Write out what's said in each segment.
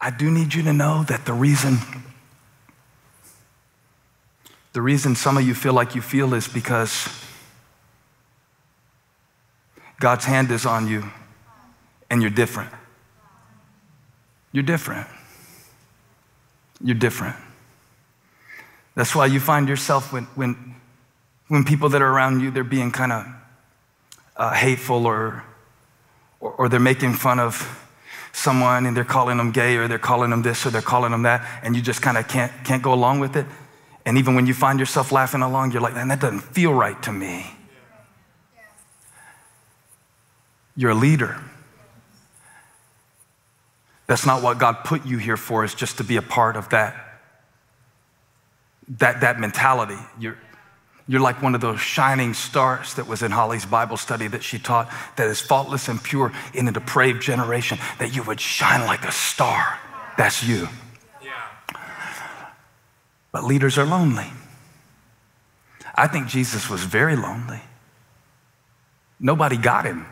I do need you to know that the reason some of you feel like you feel is because God's hand is on you and you're different. You're different. You're different. That's why you find yourself when people that are around you, they're being kind of hateful or they're making fun of someone and they're calling them gay or they're calling them this or they're calling them that, and you just kind of can't go along with it. And even when you find yourself laughing along, you're like, man, that doesn't feel right to me. You're a leader. That's not what God put you here for, is just to be a part of that mentality. You're like one of those shining stars that was in Holly's Bible study that she taught, that is faultless and pure in a depraved generation, that you would shine like a star. That's you. Yeah. But leaders are lonely. I think Jesus was very lonely. Nobody got him.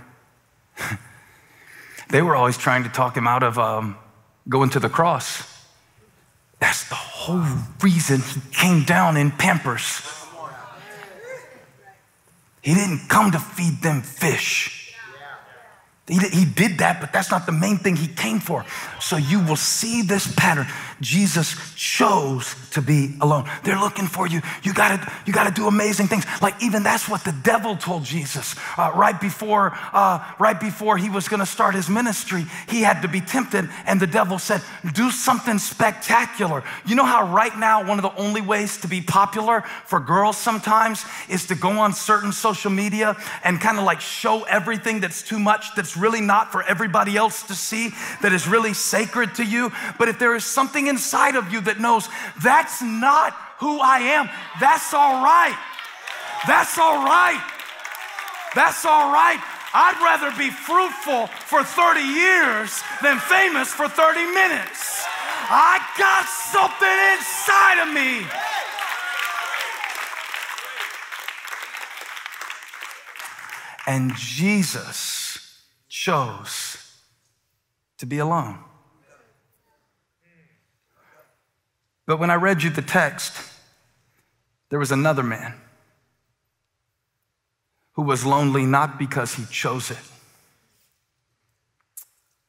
They were always trying to talk him out of going to the cross. That's the whole reason he came down in Pampers. He didn't come to feed them fish. He did that, but that's not the main thing he came for. So you will see this pattern. Jesus chose to be alone. They're looking for you. You gotta do amazing things. Like even that's what the devil told Jesus right before he was gonna start his ministry. He had to be tempted, and the devil said, "Do something spectacular." You know how right now one of the only ways to be popular for girls sometimes is to go on certain social media and kind of like show everything that's too much, that's really not for everybody else to see, that is really sacred to you. But if there is something inside of you that knows that's not who I am, that's all right. That's all right. That's all right. I'd rather be fruitful for 30 years than famous for 30 minutes. I got something inside of me. And Jesus chose to be alone. But when I read you the text, there was another man who was lonely not because he chose it.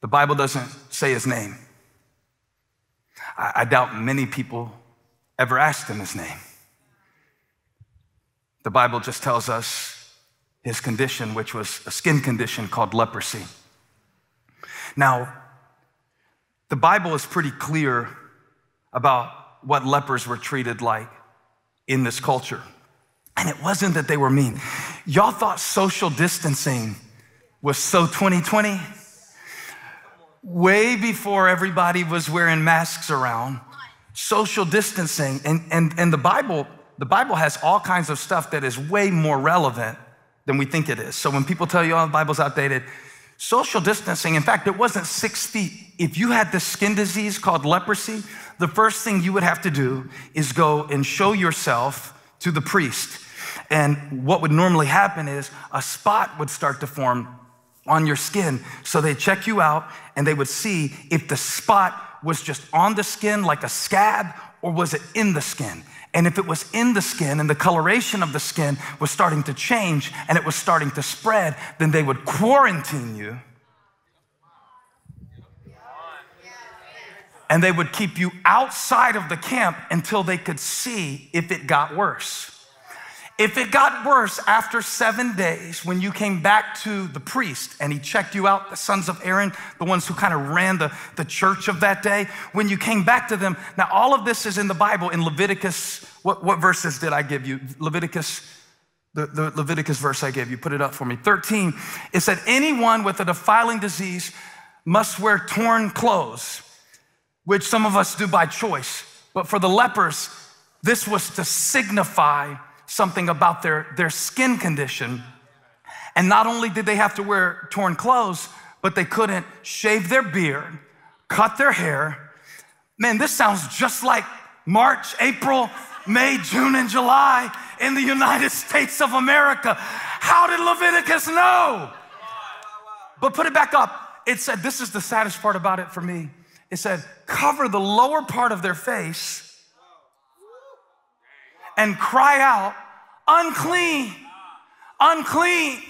The Bible doesn't say his name. I doubt many people ever asked him his name. The Bible just tells us his condition, which was a skin condition called leprosy. Now, the Bible is pretty clear about what lepers were treated like in this culture. And it wasn't that they were mean. Y'all thought social distancing was so 2020? Way before everybody was wearing masks around, social distancing, and the Bible has all kinds of stuff that is way more relevant than we think it is. So when people tell you, oh, the Bible's outdated, social distancing, in fact, it wasn't 6 feet. If you had this skin disease called leprosy, the first thing you would have to do is go and show yourself to the priest. And what would normally happen is a spot would start to form on your skin. So they check you out and they would see if the spot was just on the skin like a scab, or was it in the skin? And if it was in the skin and the coloration of the skin was starting to change and it was starting to spread, then they would quarantine you. And they would keep you outside of the camp until they could see if it got worse. If it got worse after 7 days, when you came back to the priest and he checked you out, the sons of Aaron, the ones who kind of ran the church of that day, when you came back to them, now all of this is in the Bible in Leviticus. What verses did I give you? Leviticus, the Leviticus verse I gave you, put it up for me, 13. It said, anyone with a defiling disease must wear torn clothes, which some of us do by choice. But for the lepers, this was to signify something about their skin condition. And not only did they have to wear torn clothes, but they couldn't shave their beard, cut their hair. Man, this sounds just like March, April, May, June, and July in the United States of America. How did Leviticus know? But put it back up. It said, this is the saddest part about it for me, It said, cover the lower part of their face and cry out, unclean, unclean.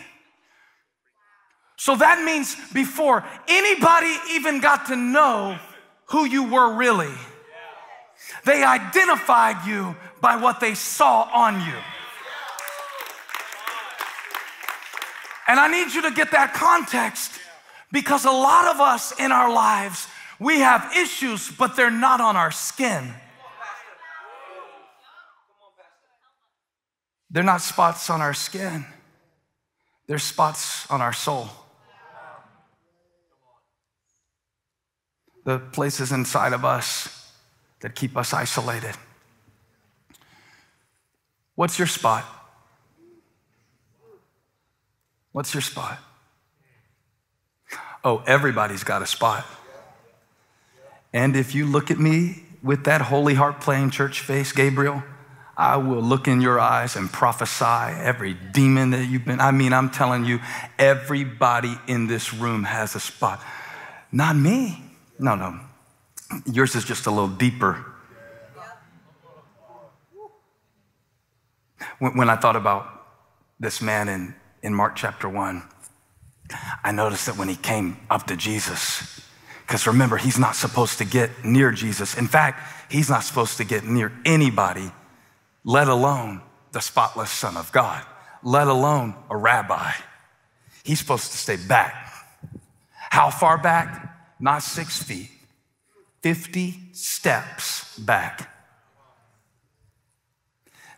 So that means before anybody even got to know who you were really, they identified you by what they saw on you. And I need you to get that context, because a lot of us in our lives, we have issues, but they're not on our skin. They're not spots on our skin. They're spots on our soul. The places inside of us that keep us isolated. What's your spot? What's your spot? Oh, everybody's got a spot. And if you look at me with that Holy Heart Plain Church face, Gabriel, I will look in your eyes and prophesy every demon that you've been. I mean, I'm telling you, everybody in this room has a spot. Not me. No, no. Yours is just a little deeper. When I thought about this man in Mark chapter 1, I noticed that when he came up to Jesus, because remember, he's not supposed to get near Jesus. In fact, he's not supposed to get near anybody, let alone the spotless Son of God, let alone a rabbi. He's supposed to stay back. How far back? Not 6 feet, 50 steps back.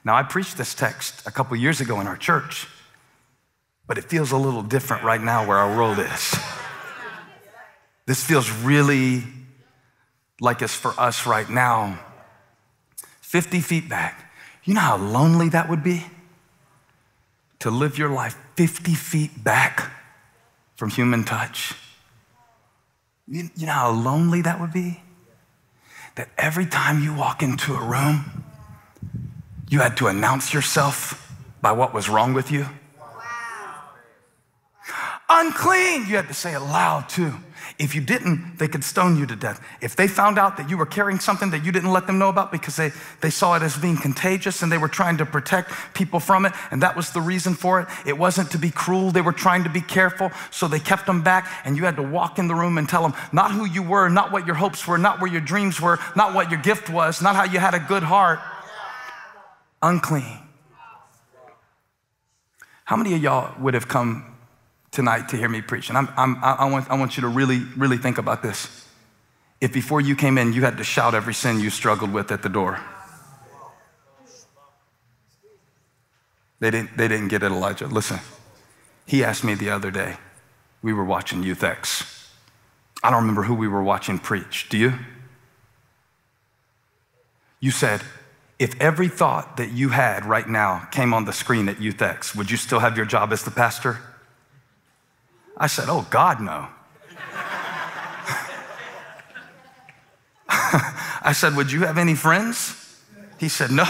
Now, I preached this text a couple years ago in our church, but it feels a little different right now where our world is. This feels really like it's for us right now. 50 feet back. You know how lonely that would be? To live your life 50 feet back from human touch. You know how lonely that would be? That every time you walk into a room, you had to announce yourself by what was wrong with you. Wow. Unclean, you had to say it loud too. If you didn't, they could stone you to death. If they found out that you were carrying something that you didn't let them know about because they saw it as being contagious and they were trying to protect people from it, and that was the reason for it. It wasn't to be cruel. They were trying to be careful, so they kept them back, and you had to walk in the room and tell them not who you were, not what your hopes were, not where your dreams were, not what your gift was, not how you had a good heart. Unclean. How many of y'all would have come tonight to hear me preach? And I want you to really, really think about this. If before you came in, you had to shout every sin you struggled with at the door, they didn't get it, Elijah. Listen, he asked me the other day, we were watching Youth X. I don't remember who we were watching preach. Do you? You said, if every thought that you had right now came on the screen at Youth X, would you still have your job as the pastor? I said, oh, God, no. I said, would you have any friends? He said, no.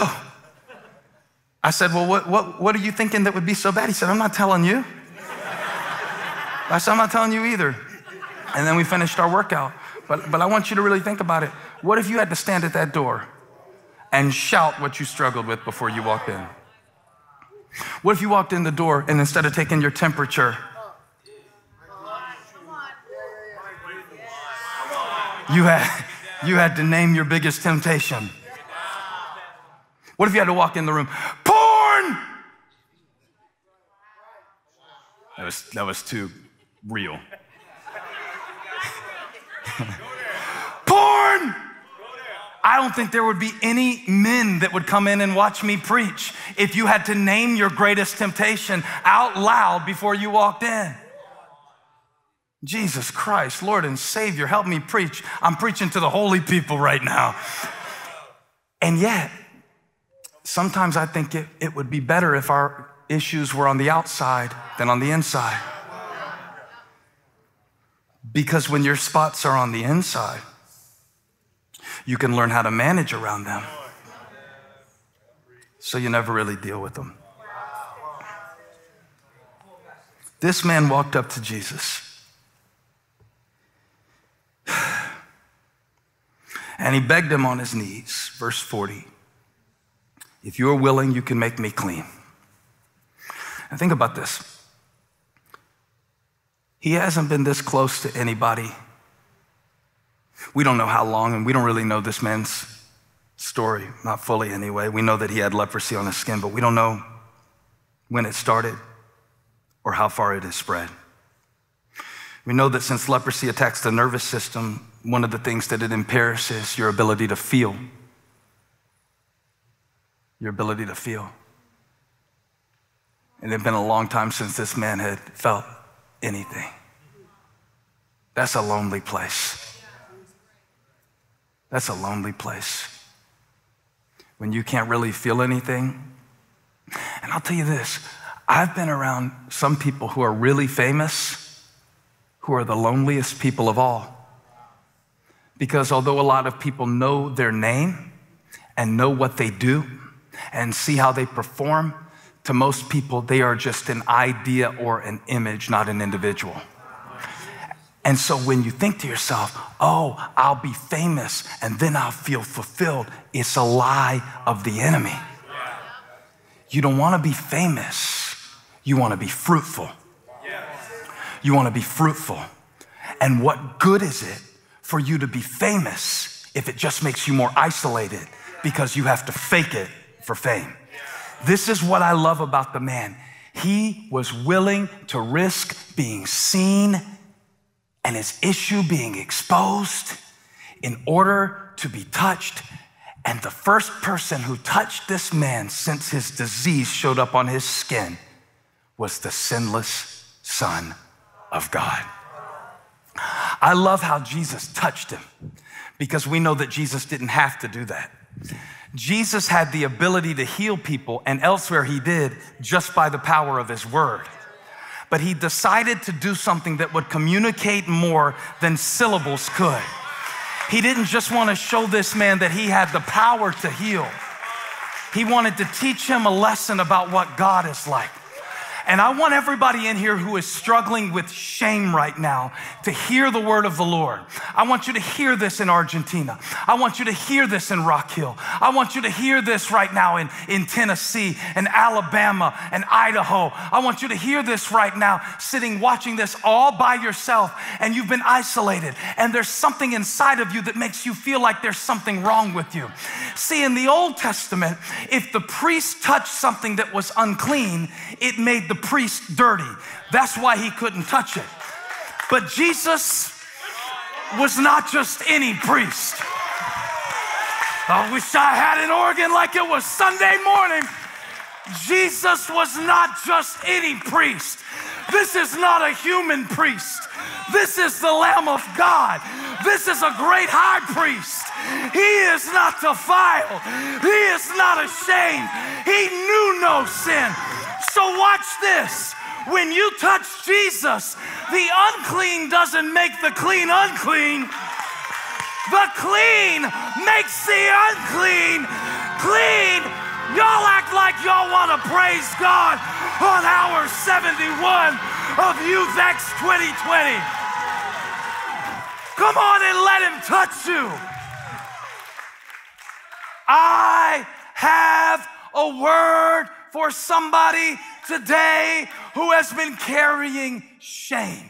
I said, well, what are you thinking that would be so bad? He said, I'm not telling you. I said, I'm not telling you either. And then we finished our workout. But I want you to really think about it. What if you had to stand at that door and shout what you struggled with before you walked in? What if you walked in the door and instead of taking your temperature, you had to name your biggest temptation? What if you had to walk in the room? Porn! That was too real. Porn! I don't think there would be any men that would come in and watch me preach if you had to name your greatest temptation out loud before you walked in. Jesus Christ, Lord and Savior, help me preach. I'm preaching to the holy people right now. And yet, sometimes I think it would be better if our issues were on the outside than on the inside. Because when your spots are on the inside, you can learn how to manage around them, so you never really deal with them. This man walked up to Jesus. And he begged him on his knees, verse 40, if you are willing, you can make me clean. And think about this. He hasn't been this close to anybody. We don't know how long, and we don't really know this man's story, not fully anyway. We know that he had leprosy on his skin, but we don't know when it started or how far it has spread. We know that since leprosy attacks the nervous system, one of the things that it impairs is your ability to feel. Your ability to feel. And it had been a long time since this man had felt anything. That's a lonely place. That's a lonely place. When you can't really feel anything. And I'll tell you this, I've been around some people who are really famous, who are the loneliest people of all. Because although a lot of people know their name and know what they do and see how they perform, to most people, they are just an idea or an image, not an individual. And so when you think to yourself, oh, I'll be famous and then I'll feel fulfilled, it's a lie of the enemy. You don't want to be famous. You want to be fruitful. You want to be fruitful. And what good is it for you to be famous if it just makes you more isolated because you have to fake it for fame? This is what I love about the man. He was willing to risk being seen and his issue being exposed in order to be touched. And the first person who touched this man since his disease showed up on his skin was the sinless Son of God. I love how Jesus touched him because we know that Jesus didn't have to do that. Jesus had the ability to heal people, and elsewhere he did, just by the power of his word. But he decided to do something that would communicate more than syllables could. He didn't just want to show this man that he had the power to heal. He wanted to teach him a lesson about what God is like. And I want everybody in here who is struggling with shame right now to hear the word of the Lord. I want you to hear this in Argentina. I want you to hear this in Rock Hill. I want you to hear this right now in Tennessee and Alabama and Idaho. I want you to hear this right now sitting watching this all by yourself, and you've been isolated, and there's something inside of you that makes you feel like there's something wrong with you. See, in the Old Testament, if the priest touched something that was unclean, it made the priest dirty. That's why he couldn't touch it. But Jesus was not just any priest. I wish I had an organ like it was Sunday morning. Jesus was not just any priest. This is not a human priest. This is the Lamb of God. This is a great high priest. He is not defiled. He is not ashamed. He knew no sin. So watch this. When you touch Jesus, the unclean doesn't make the clean unclean. The clean makes the unclean clean. Y'all act like y'all want to praise God on hour 71 of YouthX 2020. Come on and let him touch you. I have a word for somebody today who has been carrying shame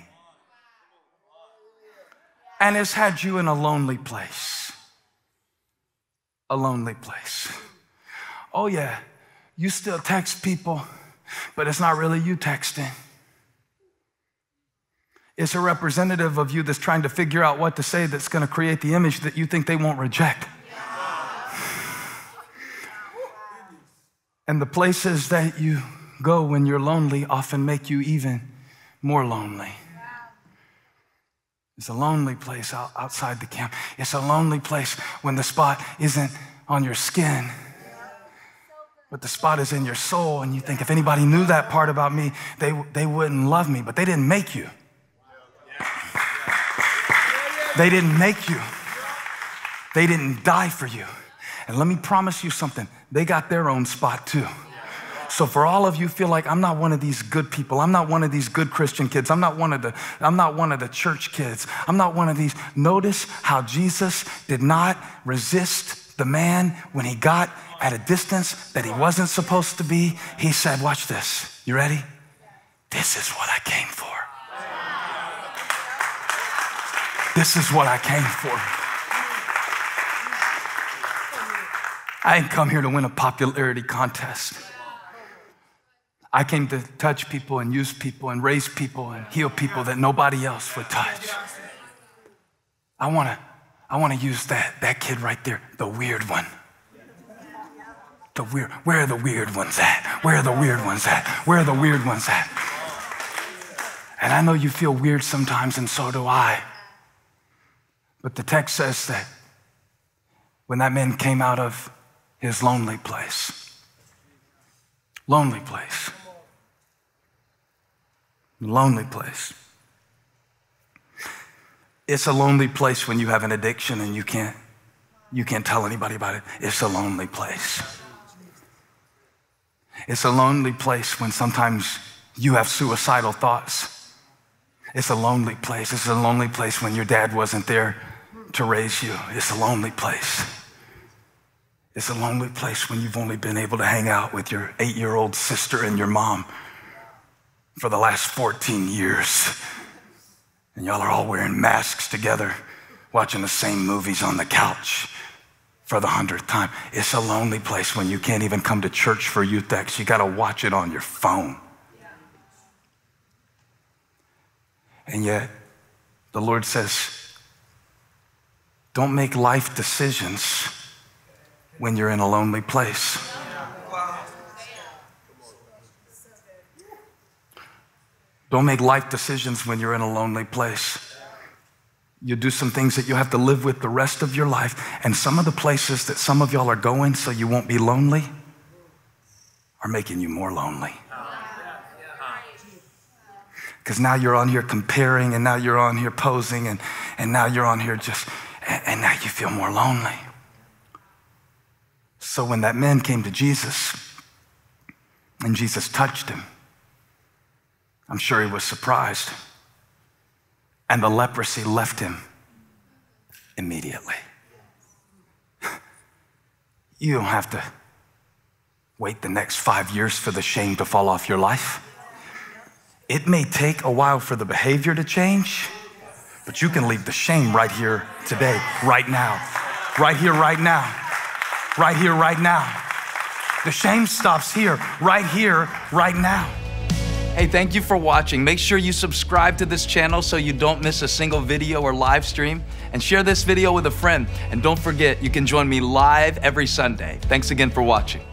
and has had you in a lonely place. A lonely place. Oh yeah, you still text people, but it's not really you texting. It's a representative of you that's trying to figure out what to say that's going to create the image that you think they won't reject. And the places that you go when you're lonely often make you even more lonely. It's a lonely place outside the camp. It's a lonely place when the spot isn't on your skin, but the spot is in your soul. And you think, if anybody knew that part about me, they wouldn't love me. But they didn't make you. They didn't make you. They didn't die for you. And let me promise you something. They got their own spot too. So for all of you feel like, I'm not one of these good people. I'm not one of these good Christian kids. I'm not one of the church kids. I'm not one of these. Notice how Jesus did not resist the man when he got at a distance that he wasn't supposed to be. He said, watch this. You ready? This is what I came for. This is what I came for. I didn't come here to win a popularity contest. I came to touch people and use people and raise people and heal people that nobody else would touch. I want to use that kid right there, the weird one. The weird. Where are the weird ones at? Where are the weird ones at? Where are the weird ones at? And I know you feel weird sometimes, and so do I. But the text says that when that man came out of his lonely place. It's a lonely place when you have an addiction and you can't tell anybody about it. It's a lonely place. It's a lonely place when sometimes you have suicidal thoughts. It's a lonely place. It's a lonely place when your dad wasn't there to raise you. It's a lonely place. It's a lonely place when you've only been able to hang out with your 8-year-old sister and your mom for the last 14 years. And y'all are all wearing masks together, watching the same movies on the couch for the 100th time. It's a lonely place when you can't even come to church for youth acts. You got to watch it on your phone. And yet, the Lord says, don't make life decisions when you're in a lonely place. Don't make life decisions when you're in a lonely place. You do some things that you have to live with the rest of your life. And some of the places that some of y'all are going so you won't be lonely are making you more lonely. Because now you're on here comparing, and now you're on here posing, and now you're on here just... And now you feel more lonely. So when that man came to Jesus and Jesus touched him, I'm sure he was surprised. And the leprosy left him immediately. You don't have to wait the next 5 years for the shame to fall off your life. It may take a while for the behavior to change, but you can leave the shame right here today, right now, right here, right now, right here, right now. The shame stops here, right now. Hey, thank you for watching. Make sure you subscribe to this channel so you don't miss a single video or live stream, and share this video with a friend. And don't forget, you can join me live every Sunday. Thanks again for watching.